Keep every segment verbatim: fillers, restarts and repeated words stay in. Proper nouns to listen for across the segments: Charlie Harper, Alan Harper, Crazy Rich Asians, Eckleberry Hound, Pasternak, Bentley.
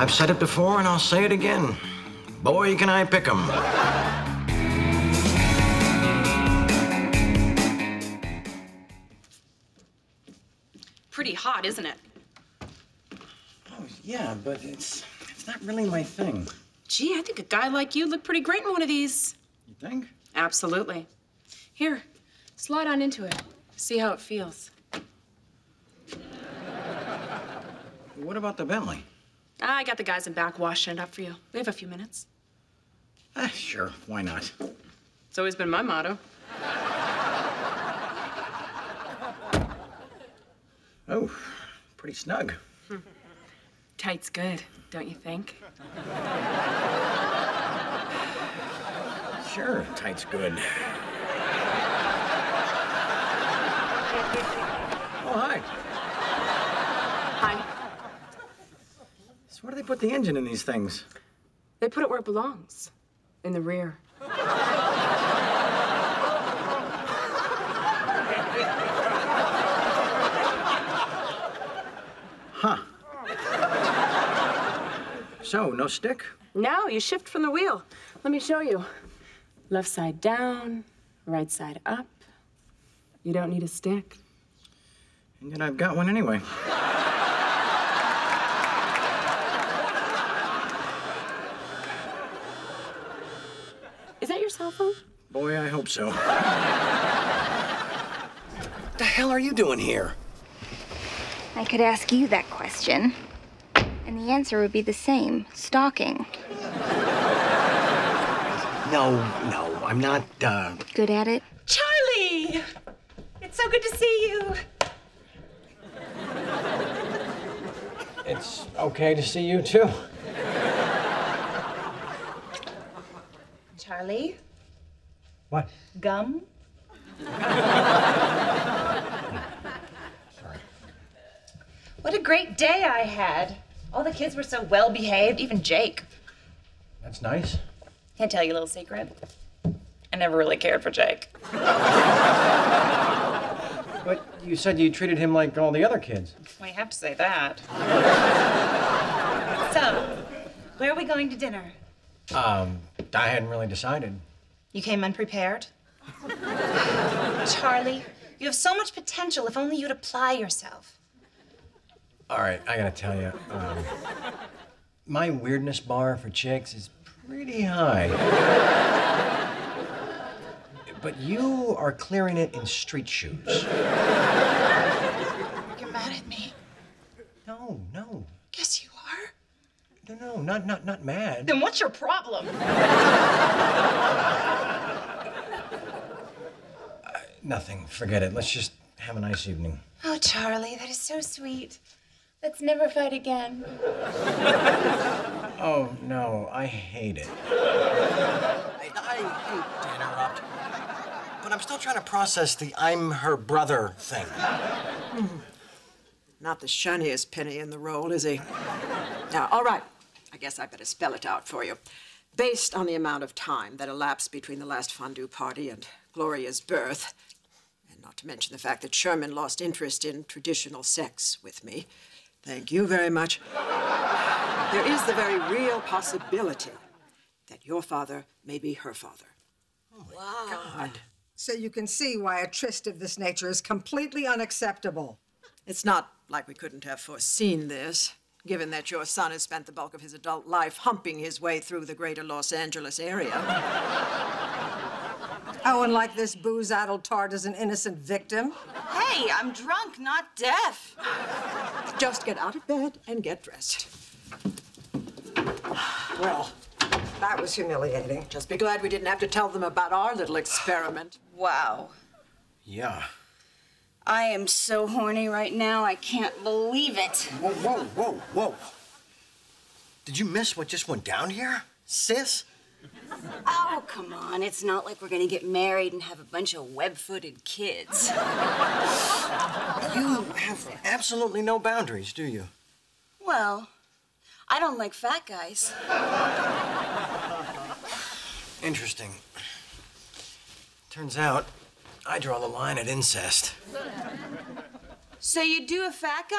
I've said it before and I'll say it again. Boy, can I pick 'em. Pretty hot, isn't it? Oh, yeah, but it's, it's not really my thing. Gee, I think a guy like you looked pretty great in one of these. You think? Absolutely. Here, slide on into it. See how it feels. What about the Bentley? I got the guys in back washing it up for you. They have a few minutes. Ah, sure. Why not? It's always been my motto. Oh, pretty snug. Hmm. Tight's good, don't you think? Sure, tight's good. Oh, hi. Where do they put the engine in these things? They put it where it belongs, in the rear. Huh. So, no stick? No, you shift from the wheel. Let me show you. Left side down, right side up. You don't need a stick. And yet I've got one anyway. Cell phone? Boy, I hope so. What the hell are you doing here? I could ask you that question, and the answer would be the same. Stalking. No, no, I'm not, uh... good at it? Charlie! It's so good to see you. It's okay to see you, too. Charlie? What? Gum? Sorry. What a great day I had. All the kids were so well behaved, even Jake. That's nice. Can't tell you a little secret. I never really cared for Jake. But you said you treated him like all the other kids. Well, you have to say that. So, where are we going to dinner? Um, I hadn't really decided. You came unprepared? Charlie, you have so much potential if only you'd apply yourself. All right, I gotta tell you, um, my weirdness bar for chicks is pretty high. But you are clearing it in street shoes. You're mad at me. No, no. Guess you. No, no, not, not, not mad. Then what's your problem? uh, nothing, forget it. Let's just have a nice evening. Oh, Charlie, that is so sweet. Let's never fight again. Oh, no, I hate it. I, I hate to interrupt, but I'm still trying to process the I'm her brother thing. Not the shiniest penny in the roll, is he? Now, all right. I guess I better spell it out for you. Based on the amount of time that elapsed between the last fondue party and Gloria's birth, and not to mention the fact that Sherman lost interest in traditional sex with me, thank you very much, there is the very real possibility that your father may be her father. Oh, wow. God. So you can see why a tryst of this nature is completely unacceptable. It's not like we couldn't have foreseen this, given that your son has spent the bulk of his adult life humping his way through the greater Los Angeles area. Oh, and like this booze-addled tart is an innocent victim? Hey, I'm drunk, not deaf. Just get out of bed and get dressed. Well, that was humiliating. Just be glad we didn't have to tell them about our little experiment. Wow. Yeah. I am so horny right now, I can't believe it. Whoa, whoa, whoa, whoa. Did you miss what just went down here, sis? Oh, come on. It's not like we're gonna get married and have a bunch of web-footed kids. You have absolutely no boundaries, do you? Well, I don't like fat guys. Interesting. Turns out, I draw the line at incest. So you do a fat guy?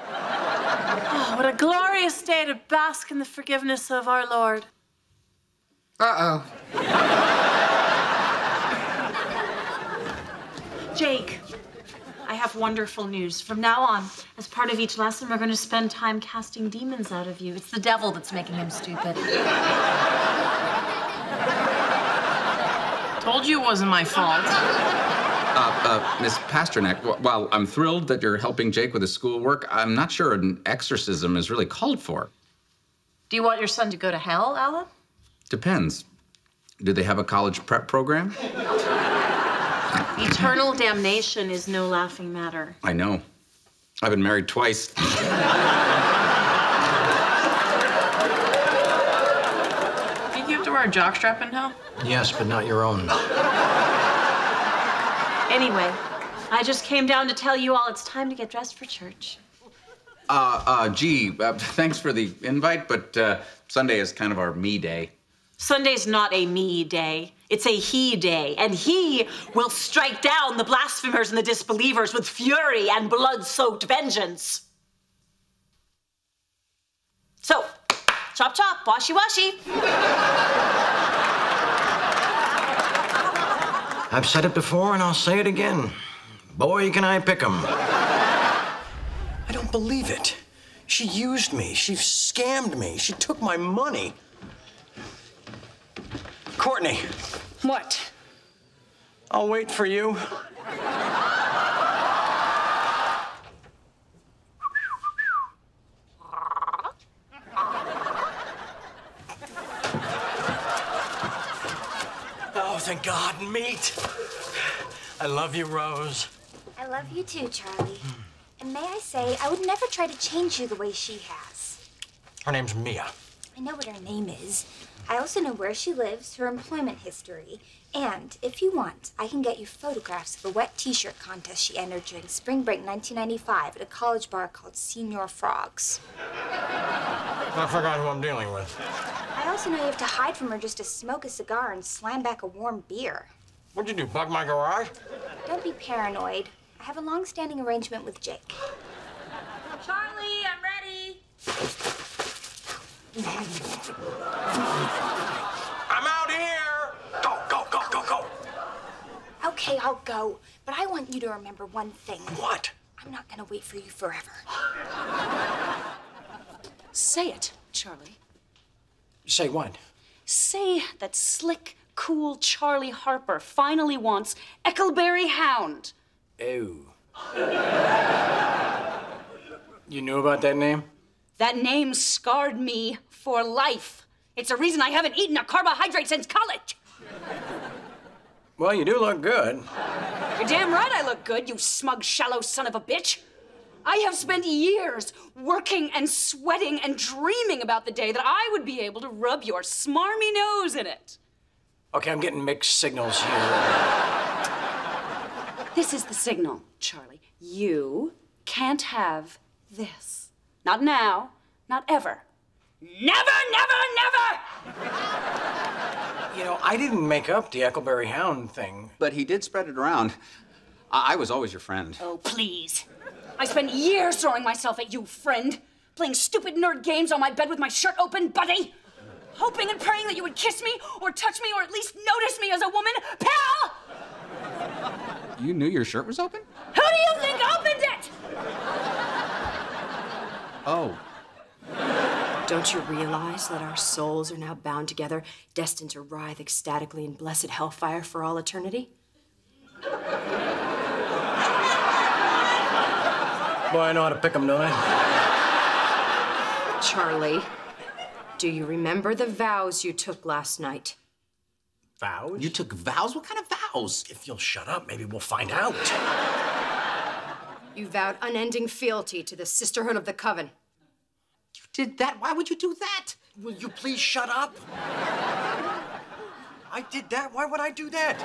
Oh, what a glorious day to bask in the forgiveness of our Lord. Uh-oh. Jake, I have wonderful news. From now on, as part of each lesson, we're going to spend time casting demons out of you. It's the devil that's making him stupid. Told you it wasn't my fault. Uh, uh, Miss Pasternak, while I'm thrilled that you're helping Jake with his schoolwork, I'm not sure an exorcism is really called for. Do you want your son to go to hell, Alan? Depends. Do they have a college prep program? Eternal damnation is no laughing matter. I know. I've been married twice. Did you have to wear a jockstrap in hell? Yes, but not your own. Anyway, I just came down to tell you all it's time to get dressed for church. Uh, uh, gee, uh, thanks for the invite, but uh, Sunday is kind of our me day. Sunday's not a me day. It's a he day, and he will strike down the blasphemers and the disbelievers with fury and blood-soaked vengeance. So, chop chop, washy-washy. I've said it before, and I'll say it again. Boy, can I pick 'em. I don't believe it. She used me. She scammed me. She took my money. Courtney. What? I'll wait for you. Thank God, meat. I love you, Rose. I love you too, Charlie. Mm. And may I say, I would never try to change you the way she has. Her name's Mia. I know what her name is. I also know where she lives, her employment history. And if you want, I can get you photographs of a wet t-shirt contest she entered during spring break nineteen ninety-five at a college bar called Senior Frogs. I forgot who I'm dealing with. I also know you have to hide from her just to smoke a cigar and slam back a warm beer. What'd you do, bug my garage? Don't be paranoid. I have a long-standing arrangement with Jake. Charlie, I'm ready. I'm out here. Go, go, go, go, go. Okay, I'll go. But I want you to remember one thing. What? I'm not gonna wait for you forever. Say it, Charlie. Say what? Say that slick, cool Charlie Harper finally wants Eckleberry Hound. Oh. You knew about that name? That name scarred me for life. It's the reason I haven't eaten a carbohydrate since college. Well, you do look good. You're damn right I look good, you smug, shallow son of a bitch. I have spent years working and sweating and dreaming about the day that I would be able to rub your smarmy nose in it. Okay, I'm getting mixed signals here. This is the signal, Charlie. You can't have this. Not now, not ever. Never, never, never! You know, I didn't make up the Eckleberry Hound thing. But he did spread it around. I, I was always your friend. Oh, please. I spent years throwing myself at you, friend, playing stupid nerd games on my bed with my shirt open, buddy, hoping and praying that you would kiss me or touch me or at least notice me as a woman, pal! You knew your shirt was open? Who do you think opened it? Oh. Don't you realize that our souls are now bound together, destined to writhe ecstatically in blessed hellfire for all eternity? Boy, I know how to pick them, don't I? Charlie, do you remember the vows you took last night? Vows? You took vows? What kind of vows? If you'll shut up, maybe we'll find out. You vowed unending fealty to the Sisterhood of the Coven. You did that? Why would you do that? Will you please shut up? I did that? Why would I do that?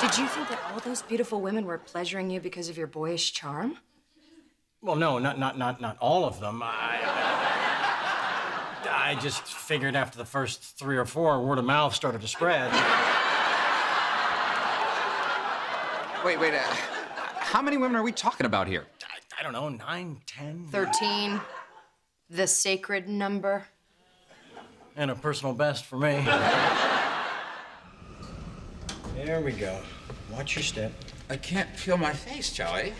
Did you think that all those beautiful women were pleasuring you because of your boyish charm? Well, no, not not not not all of them. I, I just figured after the first three or four, word of mouth started to spread. Wait, wait. Uh, How many women are we talking about here? I, I don't know, nine, ten? Thirteen. The sacred number. And a personal best for me. There we go. Watch your step. I can't feel my face, Charlie.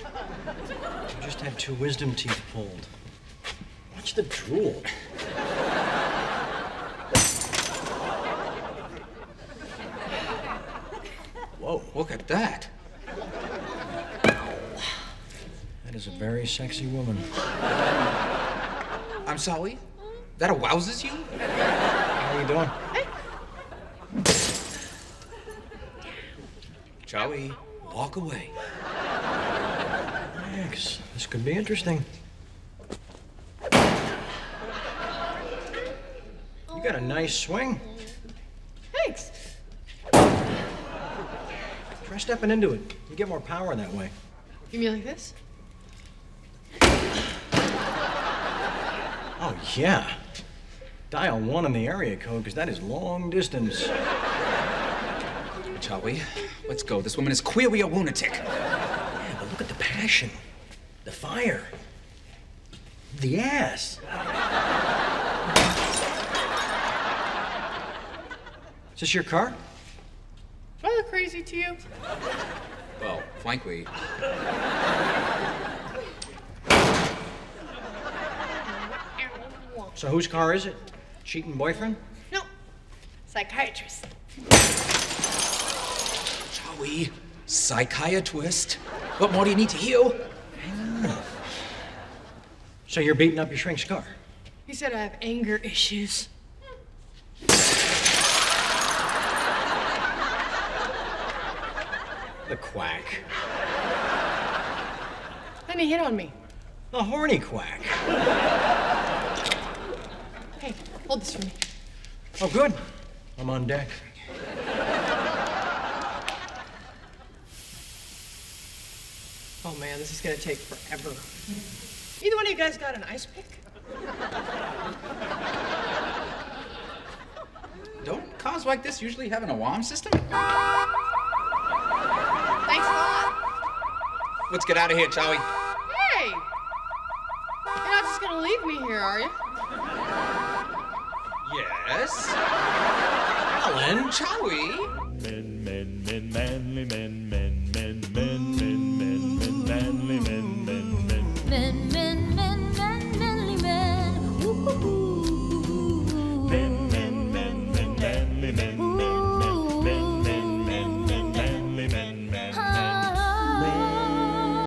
You just had two wisdom teeth pulled. Watch the drool. Whoa, look at that. That is a very sexy woman. I'm sorry? That arouses you? How are you doing? Charlie, walk away. Max, this could be interesting. You got a nice swing. Thanks. Try stepping into it. You get more power that way. You mean like this? Oh, yeah. Dial one on the area code, because that is long distance. Charlie, let's go. This woman is clearly a lunatic. Yeah, but look at the passion, the fire, the ass. Is this your car? Do I look crazy to you? Well, frankly. So whose car is it? Cheating boyfriend? No. Psychiatrist. Charlie, psychiatrist? What more do you need to heal? So you're beating up your shrink's car? He said I have anger issues. The quack. Then he hit on me. The horny quack. Hey, hold this for me. Oh, good. I'm on deck. Oh, man, this is going to take forever. Either one of you guys got an ice pick? Don't cars like this usually have an alarm system? Thanks a lot. Let's get out of here, Charlie. Hey! You're not just going to leave me here, are you? Yes. Alan, shall we? Men, men, men, manly men.